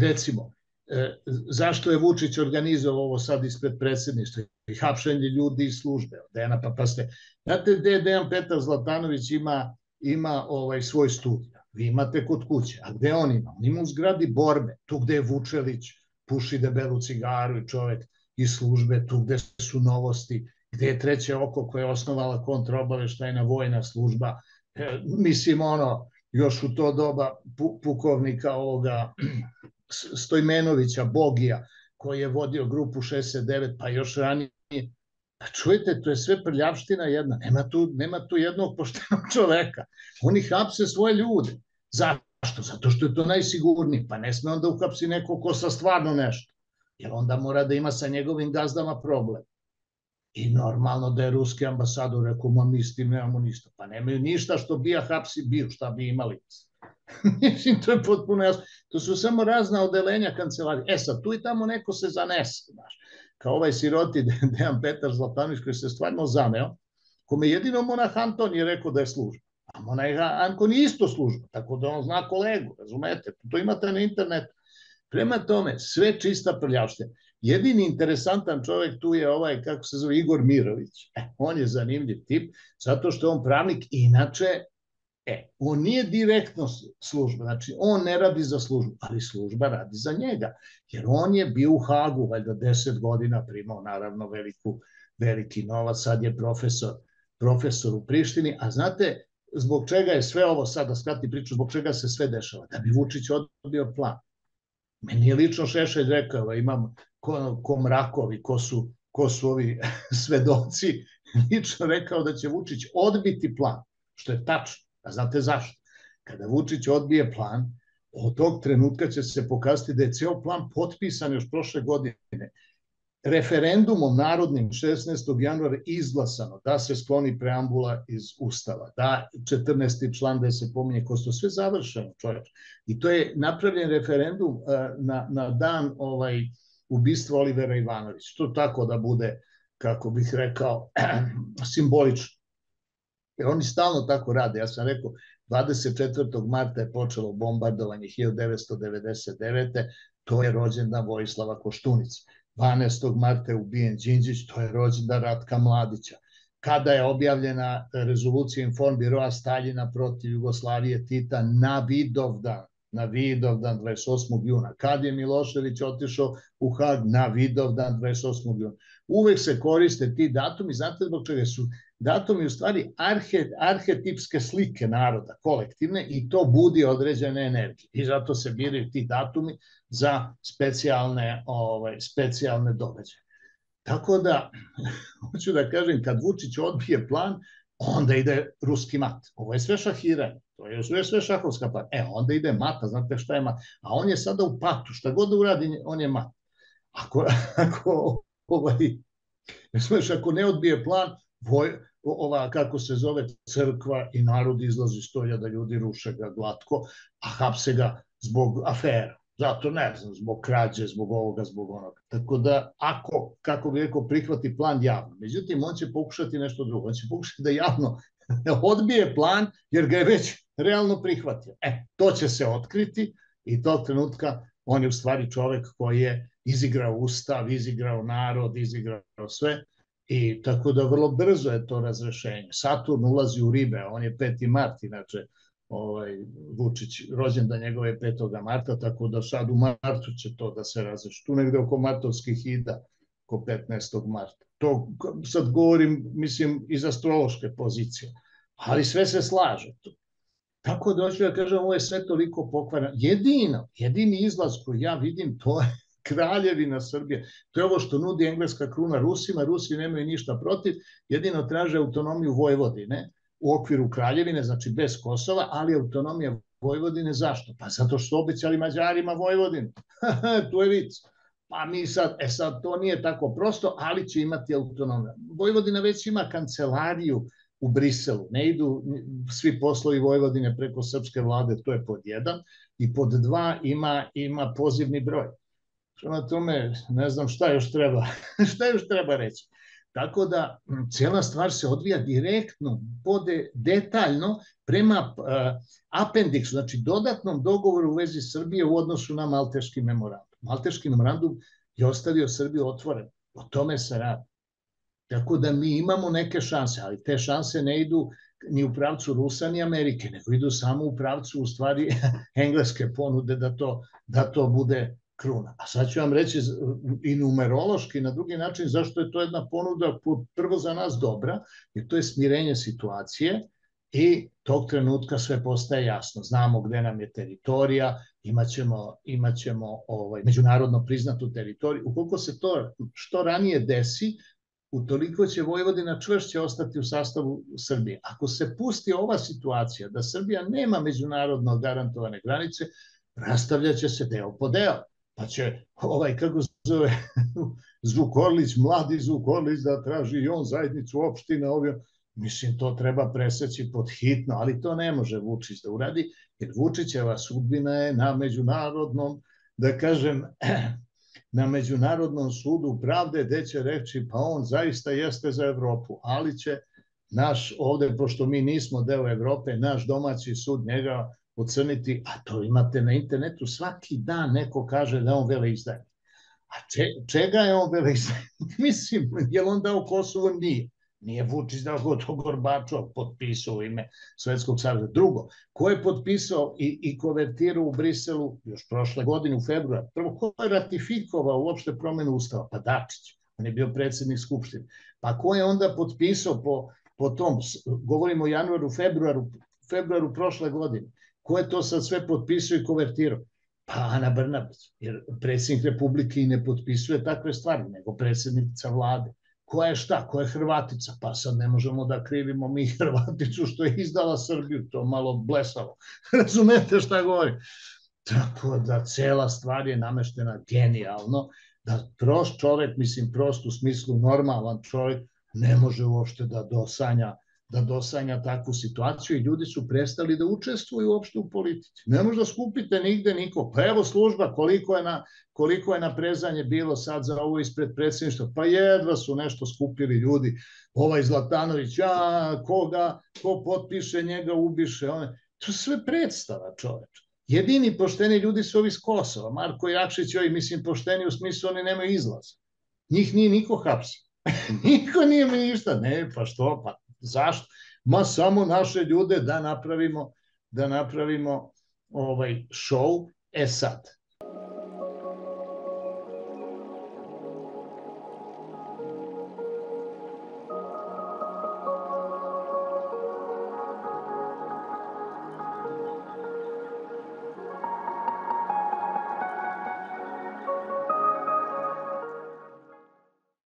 recimo, zašto je Vučić organizovao ovo sad ispred predsjedništva i hapšenje ljudi iz službe, Dejana, pa ste, znate gde Dejan Petar Zlatanović ima svoj studij, vi imate kod kuće, a gde on ima? On ima u zgradi borbe, tu gde je Vučelić, puši debelu cigaru i čovek iz službe, tu gde su novosti, gde je Treće oko koja je osnovala kontraobaveštajna vojna služba, mislim ono, još u to doba pukovnika ovoga Stojmenovića, Bogija, koji je vodio grupu 69, pa još ranije. Pa čujete, to je sve prljavština jedna, nema tu jednog poštenog čoveka. Oni hapse svoje ljude. Zašto? Zato što je to najsigurnije. Pa ne sme onda uhapsi neko ko sa stvarno nešto. Jer onda mora da ima sa njegovim gazdama problem. I normalno da je ruski ambasador rekao, ma mi s tim nemamo ništa. Pa nemaju ništa što bi ja hapsi bio, šta bi imali. Mislim, to je potpuno jasno. To su samo razna odelenja kancelarije. E sad, tu i tamo neko se zanese, znaš. Kao ovaj siroti Dejan Petar Zlatanović koji se stvarno zaneo, kome jedino monah Anton je rekao da je služba. A monah Anton je isto služba, tako da on zna kolegu, razumete? To imate na internetu. Prema tome, sve čista prljavština. Jedini interesantan čovek tu je ovaj, kako se zove, Igor Mirović. On je zanimljiv tip, zato što je on pravnik, inače, on nije direktno služba, znači on ne radi za službu, ali služba radi za njega, jer on je bio u Hagu, valjda 10 godina, primao naravno veliki novac, sad je profesor u Prištini, a znate zbog čega je sve ovo, sad da skratim priču, zbog čega se sve dešava, da bi Vučić odbio plan. Meni je lično Šešelj rekao, imam ko mrakovi, ko su ovi svedoci, lično rekao da će Vučić odbiti plan, što je tačno. A znate zašto? Kada Vučić odbije plan, od tog trenutka će se pokazati da je ceo plan potpisan još prošle godine. Referendumom narodnim 16. januara izglasano da se skloni preambula iz Ustava, da 14. član da se pominje Kosovo, sve završeno, čovječ. I to je napravljen referendum na dan ubistva Olivera Ivanovića. To tako da bude, kako bih rekao, simbolično. Jer oni stalno tako rade. Ja sam rekao, 24. marta je počelo bombardovanje 1999. To je rođendan Vojislava Koštunice. 12. marta je ubijen Džinđić, to je rođendan Ratka Mladića. Kada je objavljena rezolucija Informbiroa Staljina protiv Jugoslavije, Tita, na Vidovdan 28. juna. Kad je Milošević otišao u Hag, na Vidovdan 28. juna. Uvek se koriste ti datumi, znate zbog čega su datumi u stvari arhetipske slike naroda, kolektivne, i to budi određene energije. I zato se biraju ti datumi za specijalne događaje. Tako da, hoću da kažem, kad Vučić odbije plan, onda ide ruski mat. Ovo je sve šahiranje, to je sve šahovska plan. Onda ide mata, znate šta je mat. A on je sada u patu, šta god da uradi, on je mat. Ako ne odbije plan, ova, kako se zove, crkva i narod izlazi iz toga da ljudi ruše ga glatko, a hapse ga zbog afera. Zato ne znam, zbog krađe, zbog ovoga, zbog onoga. Tako da, ako, kako bi rekao, prihvati plan javno. Međutim, on će pokušati nešto drugo. On će pokušati da javno odbije plan, jer ga je već realno prihvatio. To će se otkriti i tog trenutka on je u stvari čovek koji je izigrao Ustav, izigrao narod, izigrao sve. I tako da vrlo brzo je to razrešenje. Saturn ulazi u ribe, on je 5. mart, inače Vučić, rođendan njegov je 5. marta, tako da sad u martu će to da se razreši. Tu negde oko martovskih ida, oko 15. marta. To sad govorim, mislim, iz astrološke pozicije, ali sve se slaže tu. Tako da hoću da kažem, ovo je sve toliko pokvarano. Jedini izlaz koji ja vidim, to je Kraljevina Srbije. To je ovo što nudi engleska kruna Rusima. Rusi nemaju ništa protiv, jedino traže autonomiju Vojvodine u okviru Kraljevine, znači bez Kosova, ali autonomija Vojvodine zašto? Pa zato što obećali Mađarima Vojvodinu. Tu je vic. Pa mi sad, to nije tako prosto, ali će imati autonomiju. Vojvodina već ima kancelariju u Briselu. Ne idu svi poslovi Vojvodine preko srpske vlade, to je pod 1. I pod 2 ima pozivni broj. Prema tome, ne znam šta još treba reći. Tako da cijela stvar se odvija direktno, detaljno prema apendiksu, znači dodatnom dogovoru u vezi Srbije u odnosu na Malteški memorandum. Malteški memorandum je ostavio Srbiju otvoren. O tome se radi. Tako da mi imamo neke šanse, ali te šanse ne idu ni u pravcu Rusa ni Amerike, nego idu samo u pravcu u stvari engleske ponude da to bude kruna. A sad ću vam reći i numerološki na drugi način zašto je to jedna ponuda prvo za nas dobra, jer to je smirenje situacije i tog trenutka sve postaje jasno. Znamo gde nam je teritorija, imaćemo međunarodno priznatu teritoriju. Ukoliko se to što ranije desi, utoliko će Vojvodina čvršće ostati u sastavu Srbije. Ako se pusti ova situacija da Srbija nema međunarodno garantovane granice, rastavljaće se deo po deo. Pa će Zukorlić, mladi Zukorlić, da traži i on zajednicu opštine. Mislim, to treba preseći pod hitno, ali to ne može Vučić da uradi, jer Vučićeva sudbina je na međunarodnom, da kažem, na Međunarodnom sudu pravde, gde će reći pa on zaista jeste za Evropu, ali će naš ovde, pošto mi nismo deo Evrope, naš domaći sud njega ocrniti, a to imate na internetu, svaki dan neko kaže da on veleizdajnik. A čega je on veleizdajnik? Mislim, je li on dao Kosovo? Nije. Nije Vučić dao, to Gorbačov potpisao ime Sovjetskog saveza. Drugo, ko je potpisao i konvertirao u Briselu još prošle godine u februar? Prvo, ko je ratifikovao uopšte promenu ustava? Pa Dačić, on je bio predsednik Skupštine. Pa ko je onda potpisao po tom, govorimo o januaru, februaru prošle godine, ko je to sad sve potpisao i konvertirao? Pa Ana Brnabić, jer predsednik Republike i ne potpisuje takve stvari, nego predsednica vlade. Koja je šta? Koja je Hrvatica? Pa sad ne možemo da krivimo mi Hrvaticu što je izdala Srbiju, to malo blesavo. Razumete šta govorim? Tako da cela stvar je nameštena genijalno, da prost čovek, mislim prost u smislu normalan čovek, ne može uopšte da dosanja takvu situaciju i ljudi su prestali da učestvuju uopšte u politici. Ne možda skupite nigde niko. Pa evo služba, koliko je naprezanje bilo sad za ovo ispred predsedništva. Pa jedva su nešto skupili ljudi. Ovaj Zlatanović, ko potpiše njega, ubiše. To sve predstava, čoveče. Jedini pošteni ljudi su ovi s Kosova. Marko i Rakšić, ovi, mislim, pošteni u smislu, oni nemaju izlaz. Njih nije niko hapsio. Niko nije mi ništa. Ne, pa što, pa zašto? Ma samo naše ljude da napravimo šou. E sad,